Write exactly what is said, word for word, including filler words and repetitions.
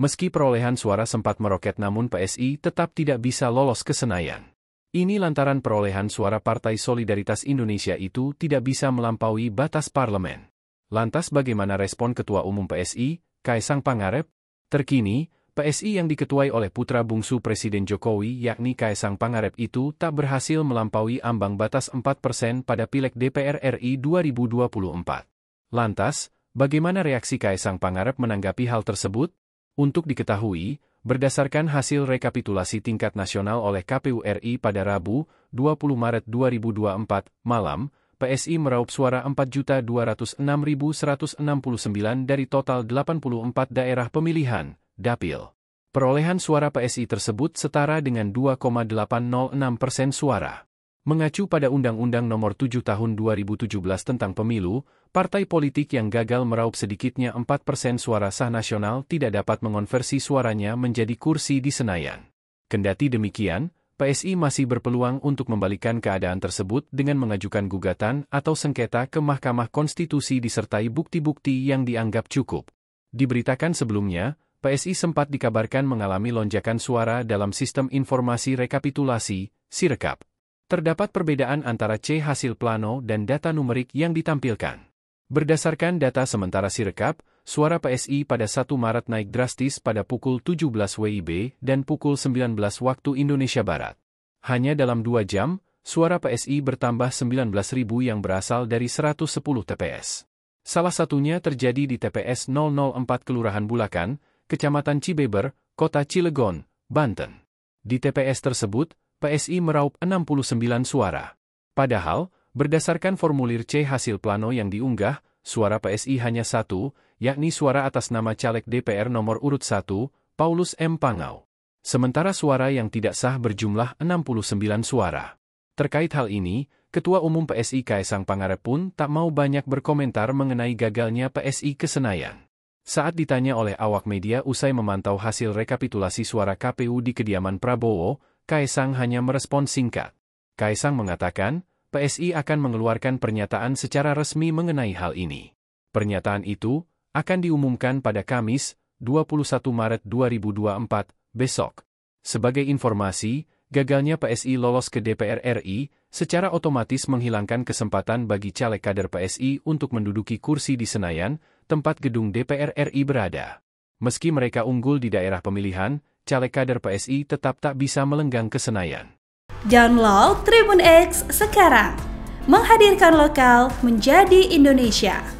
Meski perolehan suara sempat meroket namun P S I tetap tidak bisa lolos ke Senayan. Ini lantaran perolehan suara Partai Solidaritas Indonesia itu tidak bisa melampaui batas parlemen. Lantas bagaimana respon Ketua Umum P S I, Kaesang Pangarep? Terkini, P S I yang diketuai oleh putra bungsu Presiden Jokowi yakni Kaesang Pangarep itu tak berhasil melampaui ambang batas empat persen pada Pileg D P R R I dua ribu dua puluh empat. Lantas, bagaimana reaksi Kaesang Pangarep menanggapi hal tersebut? Untuk diketahui, berdasarkan hasil rekapitulasi tingkat nasional oleh K P U R I pada Rabu, dua puluh Maret dua ribu dua puluh empat, malam, P S I meraup suara empat juta dua ratus enam ribu seratus enam puluh sembilan dari total delapan puluh empat daerah pemilihan, DAPIL. Perolehan suara P S I tersebut setara dengan dua koma delapan nol enam persen suara. Mengacu pada Undang-Undang Nomor tujuh Tahun dua ribu tujuh belas tentang Pemilu, partai politik yang gagal meraup sedikitnya empat persen suara sah nasional tidak dapat mengonversi suaranya menjadi kursi di Senayan. Kendati demikian, P S I masih berpeluang untuk membalikkan keadaan tersebut dengan mengajukan gugatan atau sengketa ke Mahkamah Konstitusi disertai bukti-bukti yang dianggap cukup. Diberitakan sebelumnya, P S I sempat dikabarkan mengalami lonjakan suara dalam sistem informasi rekapitulasi, Sirekap. Terdapat perbedaan antara C hasil plano dan data numerik yang ditampilkan. Berdasarkan data sementara Sirekap, suara P S I pada satu Maret naik drastis pada pukul tujuh belas W I B dan pukul sembilan belas waktu Indonesia Barat. Hanya dalam dua jam, suara P S I bertambah sembilan belas ribu yang berasal dari seratus sepuluh T P S. Salah satunya terjadi di T P S nol nol empat Kelurahan Bulakan, Kecamatan Cibeber, Kota Cilegon, Banten. Di T P S tersebut, P S I meraup enam puluh sembilan suara. Padahal, berdasarkan formulir C hasil plano yang diunggah, suara P S I hanya satu, yakni suara atas nama caleg D P R nomor urut satu, Paulus M. Pangau. Sementara suara yang tidak sah berjumlah enam puluh sembilan suara. Terkait hal ini, Ketua Umum P S I Kaesang Pangarep pun tak mau banyak berkomentar mengenai gagalnya P S I ke Senayan. Saat ditanya oleh awak media usai memantau hasil rekapitulasi suara K P U di kediaman Prabowo, Kaesang hanya merespon singkat. Kaesang mengatakan, P S I akan mengeluarkan pernyataan secara resmi mengenai hal ini. Pernyataan itu akan diumumkan pada Kamis, dua puluh satu Maret dua ribu dua puluh empat, besok. Sebagai informasi, gagalnya P S I lolos ke D P R R I, secara otomatis menghilangkan kesempatan bagi caleg kader P S I untuk menduduki kursi di Senayan, tempat gedung D P R R I berada. Meski mereka unggul di daerah pemilihan, caleg kader P S I tetap tak bisa melenggang ke Senayan. Download TribunX sekarang, menghadirkan lokal menjadi Indonesia.